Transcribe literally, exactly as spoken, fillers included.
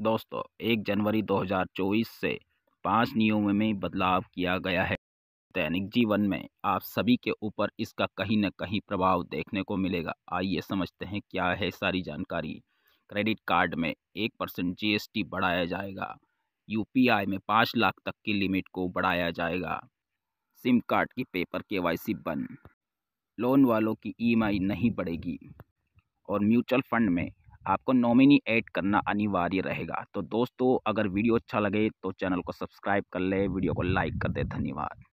दोस्तों एक जनवरी दो हज़ार चौबीस से पाँच नियमों में बदलाव किया गया है। दैनिक जीवन में आप सभी के ऊपर इसका कहीं न कहीं प्रभाव देखने को मिलेगा। आइए समझते हैं क्या है सारी जानकारी। क्रेडिट कार्ड में एक परसेंट जी एस टी बढ़ाया जाएगा। यू पी आई में पाँच लाख तक की लिमिट को बढ़ाया जाएगा। सिम कार्ड की पेपर के वाई सी बंद। लोन वालों की ई एम आई नहीं बढ़ेगी। और म्यूचुअल फंड में आपको नॉमिनी ऐड करना अनिवार्य रहेगा। तो दोस्तों अगर वीडियो अच्छा लगे तो चैनल को सब्सक्राइब कर ले, वीडियो को लाइक कर दे। धन्यवाद।